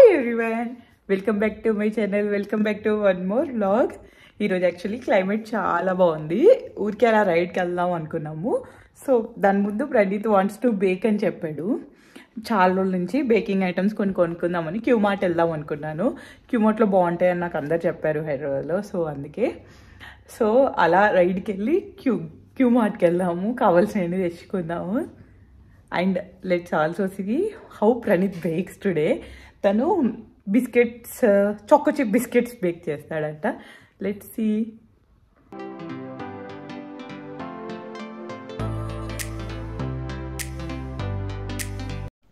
Hi everyone, welcome back to my channel. Welcome back to one more vlog. Today actually climate chala bagundi. Urke ala ride ki veldam anukunnamu. So dani mundu Praneeth wants to bake ani cheppadu. Chaala రోజుల nunchi baking items konni konukkundamani Qmart veldam anukunnanu. Qmart lo baguntayi ani naaku andaru chepparu Hyderabad lo. So అందుకే so అలా ride ki velli Qmart ki veldamu కావాల్సినవి తెచ్చుకుందాము. And let's also see how Praneeth bakes today. Tanu biscuits, choco chip biscuits bake chestadanta. Let's see.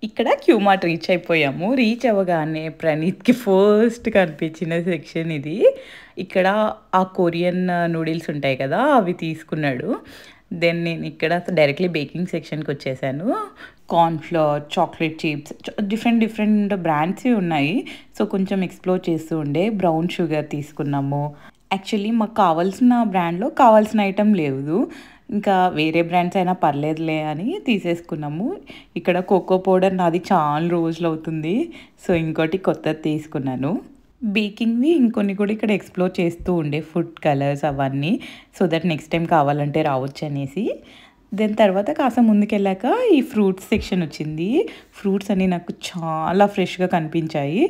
ఇక్కడ Qmart reach అయిపోయాము. Reach అవగానే ప్రణీత్కి first కనిపించిన section ఇది. ఇక్కడ ఆ కొరియన్ నూడిల్స్ ఉంటాయి కదా అవి తీసుకున్నాడు. దెన్ నేను ఇక్కడ డైరెక్ట్లీ బేకింగ్ సెక్షన్కి వచ్చేసాను. Corn flour, chocolate chips, different different brands ఉన్నాయి. సో కొంచెం ఎక్స్ప్లోర్ చేస్తూ ఉండే బ్రౌన్ షుగర్ తీసుకున్నాము. యాక్చువల్లీ మాకు కావాల్సిన బ్రాండ్లో కావాల్సిన ఐటెం లేదు, ఇంకా వేరే బ్రాండ్స్ అయినా పర్లేదులే అని తీసేసుకున్నాము. ఇక్కడ కోకో పౌడర్ నాది చాలా రోజులు అవుతుంది, సో ఇంకోటి కొత్తది తీసుకున్నాను. బేకింగ్వి ఇంకొన్ని కూడా ఇక్కడ ఎక్స్ప్లోర్ చేస్తూ ఉండే ఫుడ్ కలర్స్ అవన్నీ, సో దట్ నెక్స్ట్ టైం కావాలంటే రావచ్చు అనేసి. దెన్ తర్వాత కాస్త ముందుకెళ్ళాక ఈ ఫ్రూట్స్ సెక్షన్ వచ్చింది. ఫ్రూట్స్ అన్నీ నాకు చాలా ఫ్రెష్గా కనిపించాయి.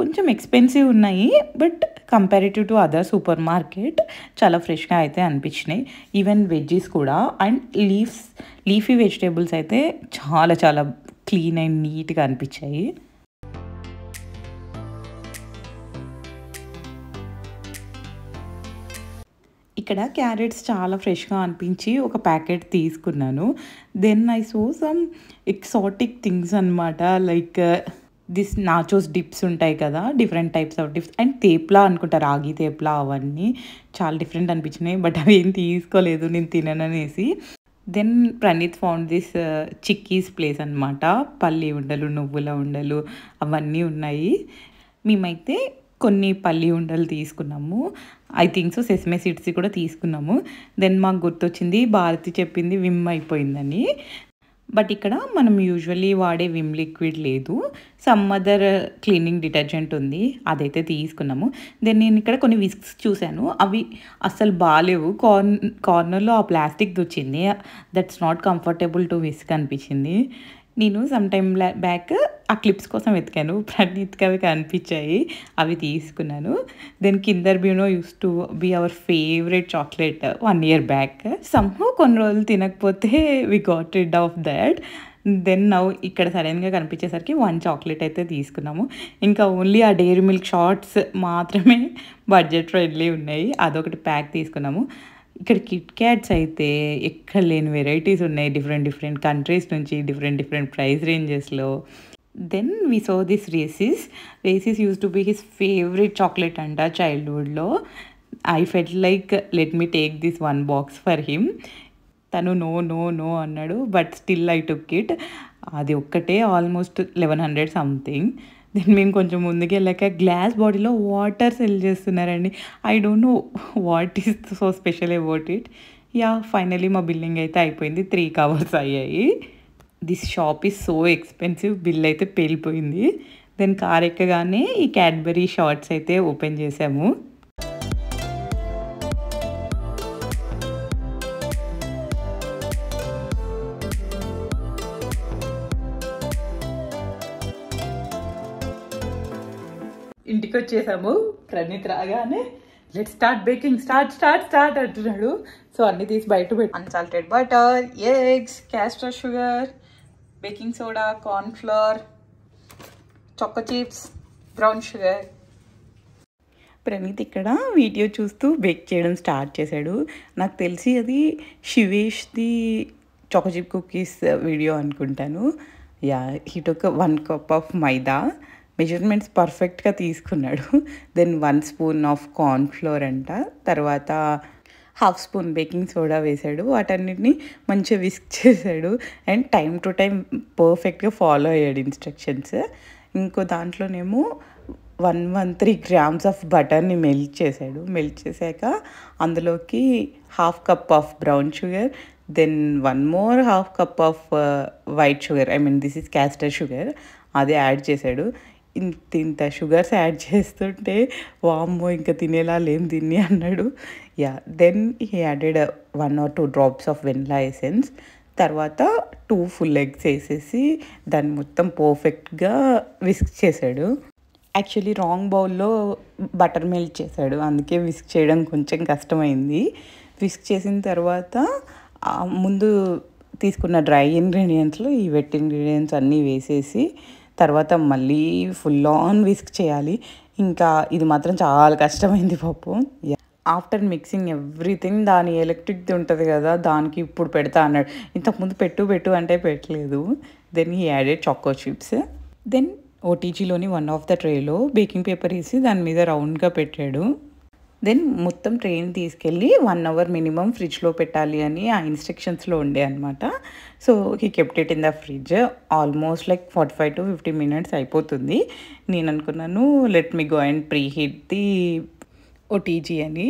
కొంచెం ఎక్స్పెన్సివ్ ఉన్నాయి, but comparative to other supermarket చాలా ఫ్రెష్గా అయితే అనిపించినాయి. ఈవెన్ వెజ్జీస్ కూడా అండ్ లీఫీ వెజిటేబుల్స్ అయితే చాలా చాలా క్లీన్ అండ్ నీట్గా అనిపించాయి. ఇక్కడ క్యారెట్స్ చాలా ఫ్రెష్గా అనిపించి ఒక ప్యాకెట్ తీసుకున్నాను. Then I saw some exotic things అనమాట, లైక్ దిస్ నాచోస్ డిప్స్ ఉంటాయి కదా, different types of dips and thepla అనుకుంటా, రాగి తేప్లా, అవన్నీ చాలా డిఫరెంట్ అనిపించినాయి. బట్ అవి ఏం తీసుకోలేదు, నేను తినననేసి. Then Praneeth found this chikkis place అనమాట. పల్లి ఉండలు, నువ్వుల ఉండలు అవన్నీ ఉన్నాయి. మేమైతే కొన్ని పల్లి ఉండలు తీసుకున్నాము. I think so sesame seeds కూడా తీసుకున్నాము. దెన్ మాకు గుర్తొచ్చింది భారతి చెప్పింది విమ్ అయిపోయిందని, బట్ ఇక్కడ మనం యూజువల్లీ వాడే విమ్ లిక్విడ్ లేదు, సమ్ అదర్ క్లీనింగ్ డిటర్జెంట్ ఉంది, అదైతే తీసుకున్నాము. దెన్ నేను ఇక్కడ కొన్ని విస్క్స్ చూశాను, అవి అస్సలు బాగాలేవు. కార్నర్లో ఆ ప్లాస్టిక్ది వచ్చింది, that's not comfortable to whisk అనిపించింది. నేను సమ్ టైమ్ బ్యాక్ ఆ క్లిప్స్ కోసం వెతికాను, ప్రణీత్కి అవి కనిపించాయి, అవి తీసుకున్నాను. Then Kinder Bueno used to be our favourite chocolate 1 year back. Somehow కొన్ని రోజులు తినకపోతే we got rid of that. Then now ఇక్కడ సడన్గా కనిపించేసరికి 1 చాక్లెట్ అయితే తీసుకున్నాము. ఇంకా ఓన్లీ ఆ డైరీ మిల్క్ షార్ట్స్ మాత్రమే బడ్జెట్ ఫ్రెండ్లీ ఉన్నాయి, అదొకటి ప్యాక్ తీసుకున్నాము. ఇక్కడ కిట్ క్యాట్స్ అయితే ఎక్కడ లేని వెరైటీస్ ఉన్నాయి, డిఫరెంట్ డిఫరెంట్ కంట్రీస్ నుంచి, డిఫరెంట్ డిఫరెంట్ ప్రైస్ రేంజెస్లో. Then we saw this Reese's used to be his favourite chocolate అంట చైల్డ్హుడ్లో. I felt like let me take this 1 box for him. తను నో నో నో అన్నాడు, but still I took it. అది ఒక్కటే almost 1100 something. దెన్ మేము కొంచెం ముందుకు వెళ్ళాక గ్లాస్ బాడీలో వాటర్ సెల్ చేస్తున్నారండి. I don't know what is so special about it. Yeah finally మా బిల్లింగ్ అయితే అయిపోయింది, 3 hours అయ్యాయి. This shop is so expensive, bill అయితే పేలిపోయింది. దెన్ కార్ ఎక్కగానే ఈ క్యాడ్బరీ షార్ట్స్ అయితే ఓపెన్ చేసాము. ఇంటికి వచ్చేసాము. ప్రణీత్ రాగానే let start baking, start start start అంటున్నాడు. సో అన్ని తీసి బయట పెట్టి unsalted butter, eggs, castor sugar, baking soda, corn flour, choco chips, brown sugar. Praneeth ఇక్కడ వీడియో చూస్తూ బేక్ చేయడం స్టార్ట్ చేశాడు. నాకు తెలిసి అది శివేష్ది చొక్క చిప్ కుకీస్ వీడియో అనుకుంటాను. Yeah he took 1 cup of maida, measurements పర్ఫెక్ట్గా తీసుకున్నాడు. Then 1 spoon of corn flour అంట, తర్వాత 1/2 spoon బేకింగ్ సోడా వేసాడు. వాటన్నిటిని మంచిగా విస్క్ చేశాడు అండ్ టైం టు టైం పర్ఫెక్ట్గా ఫాలో అయ్యాడు ఇన్స్ట్రక్షన్స్. ఇంకో దాంట్లోనేమో 113 grams ఆఫ్ బటర్ని మెల్ట్ చేశాడు. మెల్ట్ చేశాక అందులోకి 1/2 cup of brown sugar, then 1 more 1/2 cup of white sugar, I mean this is castor sugar, అదే యాడ్ చేశాడు. ఇంత షుగర్స్ యాడ్ చేస్తుంటే వామ్మో ఇంకా తినేలా లేం దీన్ని అన్నాడు. Yeah then he added 1 or 2 drops of vanilla essence, తర్వాత 2 ఫుల్ ఎగ్స్ వేసేసి దాన్ని మొత్తం పర్ఫెక్ట్గా విస్క్ చేశాడు. యాక్చువల్లీ రాంగ్ బౌల్లో బటర్ మిల్క్ చేశాడు, అందుకే విస్క్ చేయడం కొంచెం కష్టమైంది. విస్క్ చేసిన తర్వాత ముందు తీసుకున్న డ్రై ఇంగ్రీడియంట్స్లో ఈ వెట్ ఇంగ్రీడియంట్స్ అన్నీ వేసేసి తర్వాత మళ్ళీ ఫుల్ ఆన్ విస్క్ చేయాలి. ఇంకా ఇది మాత్రం చాలా కష్టమైంది పాపం. ఆఫ్టర్ మిక్సింగ్ ఎవ్రీథింగ్ దాని ఎలక్ట్రిక్ది ఉంటుంది కదా దానికి ఇప్పుడు పెడతా అన్నాడు, ఇంతకుముందు పెట్టు అంటే పెట్టలేదు. Then he added choco chips. Then ఓటీజీలోని 1 ఆఫ్ ద ట్రేలో బేకింగ్ పేపర్ వేసి దాని మీద రౌండ్గా పెట్టాడు. దెన్ మొత్తం ట్రైన్ తీసుకెళ్ళి 1 hour మినిమం ఫ్రిడ్జ్లో పెట్టాలి అని ఆ ఇన్స్ట్రక్షన్స్లో ఉండే అనమాట. So he kept it in the fridge almost like 45 to 50 minutes అయిపోతుంది. నేను అనుకున్నాను let me go and preheat the OTG అని.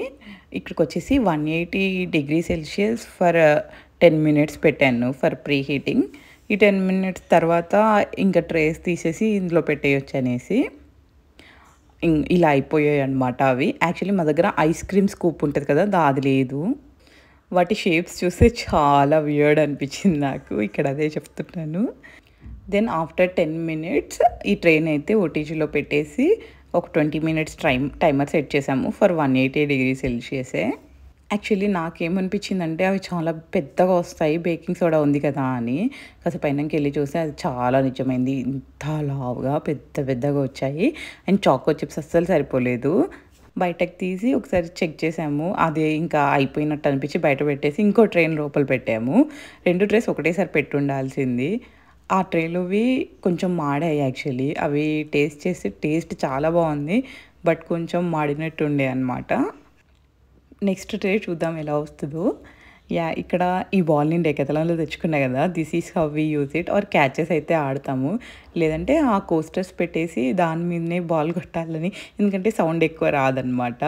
ఇక్కడికి వచ్చేసి 180 డిగ్రీ సెల్సియస్ ఫర్ 10 మినిట్స్ పెట్టాను ఫర్ ప్రీ హీటింగ్. ఈ 10 మినిట్స్ తర్వాత ఇంకా ట్రేస్ తీసేసి ఇందులో పెట్టేయొచ్చు అనేసి ఇలా అయిపోయాయి అన్నమాట అవి. యాక్చువల్లీ మా దగ్గర ఐస్ క్రీమ్ స్కూప్ ఉంటుంది కదా అది లేదు. వాటి షేప్స్ చూస్తే చాలా వియర్డ్ అనిపించింది నాకు, ఇక్కడ అదే చెప్తున్నాను. దెన్ ఆఫ్టర్ 10 మినిట్స్ ఈ ట్రైన్ అయితే ఓటీజీలో పెట్టేసి ఒక 20 మినిట్స్ టైమర్ సెట్ చేసాము ఫర్ 180 డిగ్రీ సెల్సియసే. యాక్చువల్లీ నాకేమనిపించిందంటే అవి చాలా పెద్దగా వస్తాయి బేకింగ్ సోడా ఉంది కదా అని, కాస్త పైనకి వెళ్ళి చూస్తే అది చాలా నిజమైంది, ఇంత లావుగా పెద్దగా వచ్చాయి. అండ్ చాకో చిప్స్ అస్సలు సరిపోలేదు. బయటకు తీసి ఒకసారి చెక్ చేసాము, అదే ఇంకా అయిపోయినట్టు అనిపించి బయట పెట్టేసి ఇంకో ట్రైన్ లోపల పెట్టాము. 2 ట్రేస్ ఒకటేసారి పెట్టుండాల్సింది. ఆ ట్రేలోవి కొంచెం మాడాయి యాక్చువల్లీ, అవి టేస్ట్ చేసి టేస్ట్ చాలా బాగుంది బట్ కొంచెం మాడినట్టు ఉండే అనమాట. నెక్స్ట్ ట్రే చూద్దాం ఎలా వస్తుందో. యా ఇక్కడ ఈ బాల్ నేను డెకథలాన్లో తెచ్చుకున్నా కదా, this is how we use it or catches అయితే ఆడతాము, లేదంటే ఆ కోస్టర్స్ పెట్టేసి దాని మీదనే బాల్ కొట్టాలని, ఎందుకంటే సౌండ్ ఎక్కువ రాదనమాట.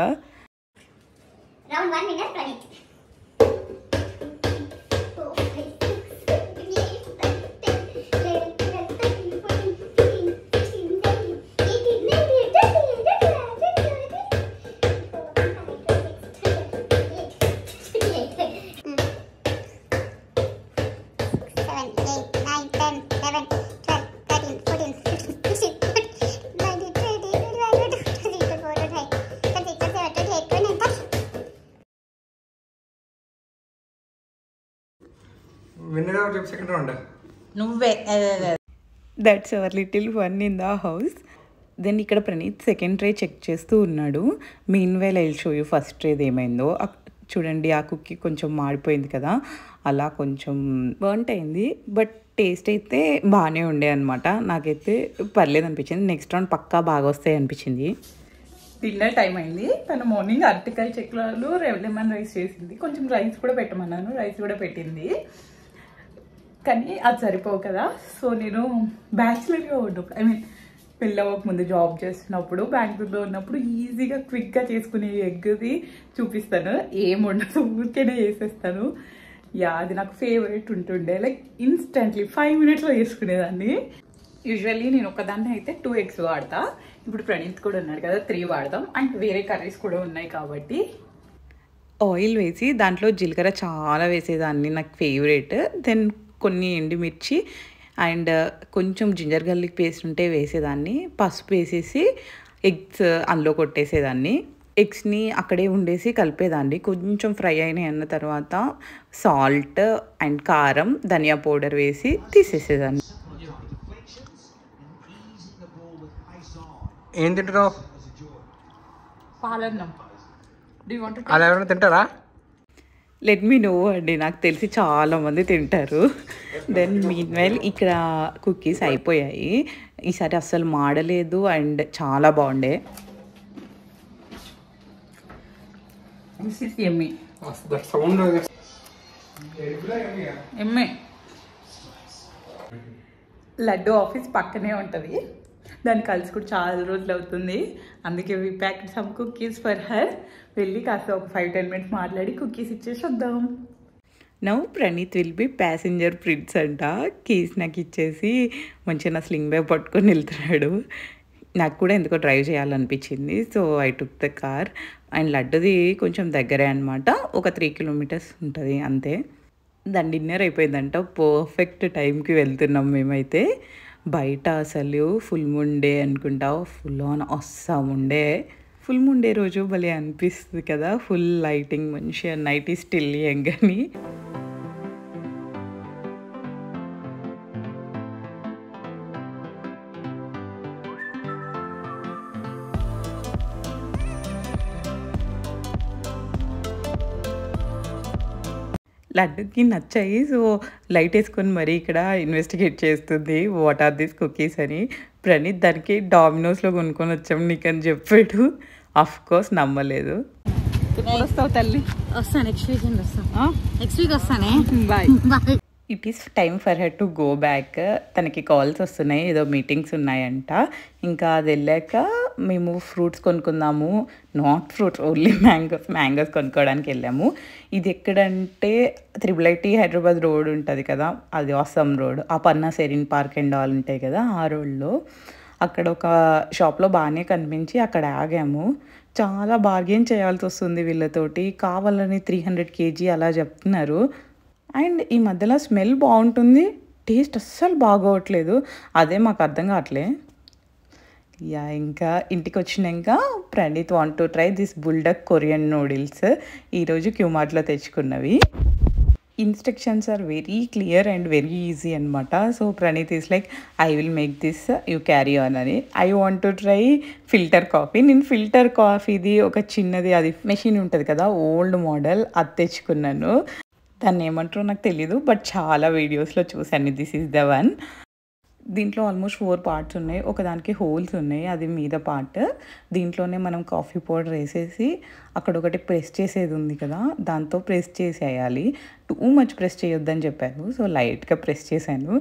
That's our little fun in the house. Then ఇక్కడ ప్రణీత్ సెకండ్ ట్రే చెక్ చేస్తూ ఉన్నాడు. Meanwhile I will show you first ట్రేది ఏమైందో. చూడండి ఆ కుక్కీ కొంచెం మాడిపోయింది కదా, అలా కొంచెం బర్న్ట్ అయింది, బట్ టేస్ట్ అయితే బాగానే ఉండే అనమాట. నాకైతే పర్లేదు అనిపించింది, నెక్స్ట్ రౌండ్ పక్కా బాగా వస్తాయి అనిపించింది. డిన్నర్ టైం అయింది. తను మార్నింగ్ అరటికాయ చెక్కలు లెమన్ రైస్ చేసింది, కొంచెం రైస్ కూడా పెట్టమన్నాను, రైస్ కూడా పెట్టింది కానీ అది సరిపోవు కదా. సో నేను బ్యాచిలర్గా ఉండవు, ఐ మీన్ పెళ్ళవక ముందు జాబ్ చేస్తున్నప్పుడు బ్యాంగ్లూర్లో ఉన్నప్పుడు ఈజీగా క్విక్గా చేసుకునే ఎగ్ది చూపిస్తాను, ఏముండదు ఊరికేనే చేసేస్తాను. యా అది నాకు ఫేవరెట్ ఉంటుండే, లైక్ ఇన్స్టెంట్లీ 5 minutesలో చేసుకునేదాన్ని. యూజువల్లీ నేను ఒకదాన్ని అయితే 2 ఎగ్స్ వాడతా, ఇప్పుడు ప్రణీత్ కూడా ఉన్నాడు కదా 3 వాడదాం, అండ్ వేరే కర్రీస్ కూడా ఉన్నాయి కాబట్టి. ఆయిల్ వేసి దాంట్లో జీలకర్ర చాలా వేసేదాన్ని, నాకు ఫేవరెట్. దెన్ కొన్ని ఎండుమిర్చి అండ్ కొంచెం జింజర్ గార్లిక్ పేస్ట్ ఉంటే వేసేదాన్ని, పసుపు వేసేసి ఎగ్స్ అందులో కొట్టేసేదాన్ని. ఎగ్స్ని అక్కడే ఉండేసి కలిపేదాన్ని, కొంచెం ఫ్రై అయినాయి అన్న తర్వాత సాల్ట్ అండ్ కారం ధనియా పౌడర్ వేసి తీసేసేదాన్ని. ఏం తింటారు? పాలన్నం. అలా ఎవరైనా తింటారా? లెట్ మీ నో అండి, నాకు తెలిసి చాలామంది తింటారు. దెన్ మీన్ వైల్ ఇక్కడ కుకీస్ అయిపోయాయి, ఈసారి అస్సలు మాడలేదు అండ్ చాలా బాగుండే. లడ్డు ఆఫీస్ పక్కనే ఉంటుంది, దాన్ని కలిసి కూడా చాలా రోజులు అవుతుంది, అందుకే we packed some cookies for her. వెళ్ళి కాస్త ఒక 5-10 మినిట్స్ మాట్లాడి కుకీస్ ఇచ్చేసి వద్దాం. Now Praneeth will be passenger prince అంట, కీస్ నాకు ఇచ్చేసి మంచిగా నా స్లింగ్ బ్యాగ్ పట్టుకొని వెళ్తున్నాడు. నాకు కూడా ఎందుకో డ్రైవ్ చేయాలనిపించింది. So I took the car. And లడ్డుది కొంచెం దగ్గరే అనమాట, ఒక 3 కిలోమీటర్స్ ఉంటుంది అంతే. దాని డిన్నర్ అయిపోయిందంట, పర్ఫెక్ట్ టైంకి వెళ్తున్నాం మేమైతే. బయట అసలు ఫుల్ మూన్ డే అనుకుంటా, ఫుల్ ఆన్ అస్సాం ఉండే. ఫుల్ మూన్ డే రోజు భలే అనిపిస్తుంది కదా, ఫుల్ లైటింగ్, మంచిగా నైట్ ఈస్ స్టిల్ యంగ్ అని. లడ్డుకి నచ్చాయి, సో లైట్ వేసుకొని మరీ ఇక్కడ ఇన్వెస్టిగేట్ చేస్తుంది వాట్ ఆర్ దీస్ కుకీస్ అని. ప్రణీత్ దానికి డామినోస్లో కొనుక్కొని వచ్చాము నీకు అని చెప్పాడు. అఫ్ కోర్స్ నమ్మలేదు. తల్లి వస్తా నెక్స్ట్ వీక్, నెక్స్ట్ వీక్ వస్తానే, bye. It is time for her to go back. తనకి కాల్స్ వస్తున్నాయి, ఏదో మీటింగ్స్ ఉన్నాయంట. ఇంకా అది వెళ్ళాక మేము ఫ్రూట్స్ కొనుక్కుందాము, నాట్ ఫ్రూట్స్ ఓన్లీ మ్యాంగోస్ కొనుక్కోవడానికి వెళ్ళాము. ఇది ఎక్కడంటే త్రిబులైటీ హైదరాబాద్ రోడ్ ఉంటుంది కదా, అది ఆసమ్ రోడ్, ఆ పన్నా సెరిన్ పార్క్ అండ్ ఆల్ ఉంటాయి కదా ఆ రోడ్లో. అక్కడ ఒక షాప్లో బాగానే కనిపించి అక్కడ ఆగాము. చాలా బార్గెన్ చేయాల్సి వస్తుంది వీళ్ళతోటి, కావాలని 300 kg అలా చెప్తున్నారు. అండ్ ఈ మధ్యలో స్మెల్ బాగుంటుంది, టేస్ట్ అస్సలు బాగోవట్లేదు, అదే మాకు అర్థం కావట్లే. యా ఇంకా ఇంటికి వచ్చినాక Praneeth want to try this bulldog Korean noodles, ఈరోజు క్యూమార్ట్లో తెచ్చుకున్నవి. Instructions are very clear and very easy అనమాట. So Praneeth is like, I will make this, you carry on అని. I want to try filter coffee. నేను filter కాఫీది ఒక చిన్నది అది మెషిన్ ఉంటుంది కదా, ఓల్డ్ మోడల్, అది తెచ్చుకున్నాను. దాన్ని ఏమంటారో నాకు తెలీదు, బట్ చాలా వీడియోస్లో చూశాను. This is the one. దీంట్లో ఆల్మోస్ట్ 4 parts ఉన్నాయి. ఒకదానికి హోల్స్ ఉన్నాయి, అది మీద పార్ట్. దీంట్లోనే మనం కాఫీ పౌడర్ వేసేసి అక్కడ ఒకటి ప్రెస్ చేసేది ఉంది కదా, దాంతో ప్రెస్ చేసేయాలి. టూ మచ్ ప్రెస్ చేయొద్దని చెప్పారు, సో లైట్గా ప్రెస్ చేశాను.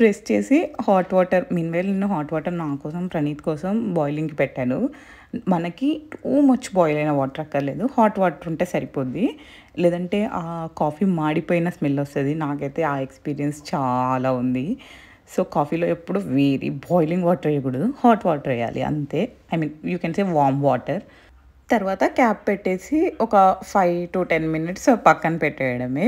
ప్రెస్ చేసి హాట్ వాటర్, మీన్వేల్ నేను హాట్ వాటర్ నా కోసం ప్రణీత్ కోసం బాయిలింగ్కి పెట్టాను. మనకి టూ మచ్ బాయిల్ అయిన వాటర్ అక్కర్లేదు, హాట్ వాటర్ ఉంటే సరిపోద్ది. లేదంటే ఆ కాఫీ మాడిపోయిన స్మెల్ వస్తుంది, నాకైతే ఆ ఎక్స్పీరియన్స్ చాలా ఉంది. సో కాఫీలో ఎప్పుడు వేరీ బాయిలింగ్ వాటర్ వేయకూడదు, హాట్ వాటర్ వేయాలి అంతే. I mean you can say warm water. తర్వాత క్యాప్ పెట్టేసి ఒక 5 to 10 minutes పక్కన పెట్టేయడమే.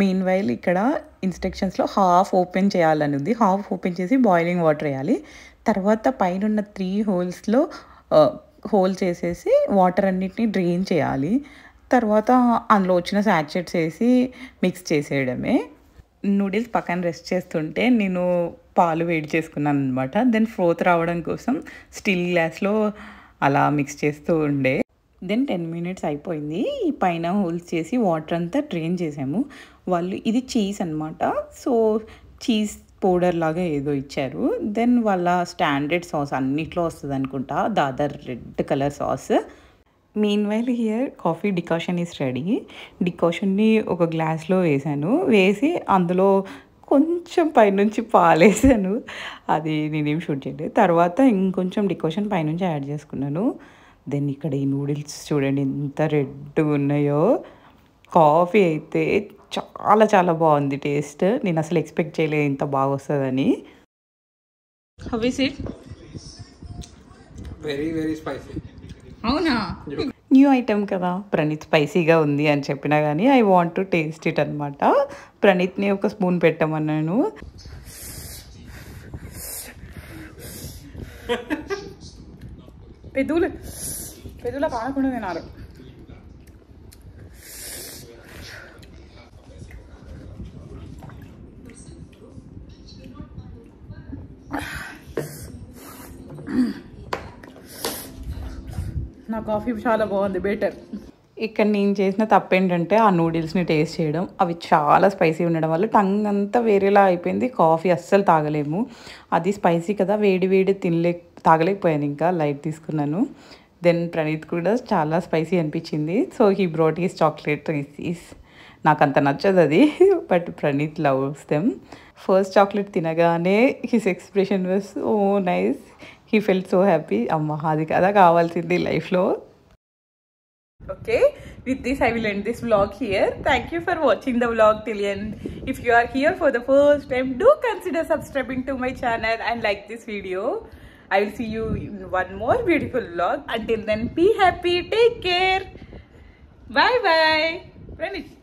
మీన్ వైల్ ఇక్కడ ఇన్స్ట్రక్షన్స్లో హాఫ్ ఓపెన్ చేయాలని ఉంది, హాఫ్ ఓపెన్ చేసి బాయిలింగ్ వాటర్ వేయాలి. తర్వాత పైన ఉన్న 3 holes హోల్ చేసేసి వాటర్ అన్నిటిని డ్రైన్ చేయాలి. తర్వాత అందులో వచ్చిన శాచెట్స్ వేసి మిక్స్ చేసేయడమే. నూడిల్స్ పక్కన రెస్ట్ చేస్తుంటే నేను పాలు వేడి చేసుకున్నాను అనమాట. దెన్ ఫ్రోత్ రావడం కోసం స్టీల్ గ్లాస్లో అలా మిక్స్ చేస్తూ ఉండే. దెన్ 10 minutes అయిపోయింది. ఈ పైన హోల్స్ చేసి వాటర్ అంతా డ్రైన్ చేసాము. వాళ్ళు ఇది చీజ్ అనమాట, సో చీజ్ పౌడర్ లాగా ఏదో ఇచ్చారు. దెన్ వాళ్ళ స్టాండర్డ్ సాస్ అన్నిట్లో వస్తుంది అనుకుంటా, దాదర్ red colour sauce. Meanwhile here coffee decoction is ready. డికాషన్ని ఒక గ్లాస్లో వేసాను, వేసి అందులో కొంచెం పైనుంచి పాలేసాను, అది నేనేం షూట్ చేయలేదు. తర్వాత ఇంకొంచెం డికాషన్ పైనుంచి యాడ్ చేసుకున్నాను. దెన్ ఇక్కడ ఈ నూడిల్స్ చూడండి ఎంత రెడ్గా ఉన్నాయో. కాఫీ అయితే చాలా చాలా బాగుంది టేస్ట్, నేను అసలు ఎక్స్పెక్ట్ చేయలేదు ఇంత బాగా వస్తుందని. How is it? Very very spicy. అవునా, న్యూ ఐటమ్ కదా. ప్రణీత్ స్పైసీగా ఉంది అని చెప్పినా కానీ I want to taste it అనమాట. ప్రణీత్ని ఒక స్పూన్ పెట్టమన్నాను. పెదవులు పెదవుల కాకుండా తినారు. నా కాఫీ చాలా బాగుంది, బెటర్. ఇక్కడ నేను చేసిన తప్పేంటంటే ఆ నూడిల్స్ని టేస్ట్ చేయడం. అవి చాలా స్పైసీ ఉండడం వల్ల టంగ్ అంతా వేరేలా అయిపోయింది, కాఫీ అస్సలు తాగలేము. అది స్పైసీ కదా, వేడి వేడి తాగలేకపోయాను, ఇంకా లైట్ తీసుకున్నాను. దెన్ ప్రణీత్ కూడా చాలా స్పైసీ అనిపించింది, so he brought is chocolate is. నాకు అంత నచ్చదు అది, but Praneeth loves them. First chocolate తినగానే his expression was so nice, he felt so happy. అమ్మ అది కదా కావాల్సింది లైఫ్లో. Okay, with this I will end this vlog here. Thank you for watching the vlog till end. If you are here for the first time, do consider subscribing to my channel and like this video. I will see you in one more beautiful vlog. Until then, be happy, take care, bye bye. Praneeth.